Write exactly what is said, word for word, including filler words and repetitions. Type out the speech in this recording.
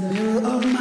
the mirror of my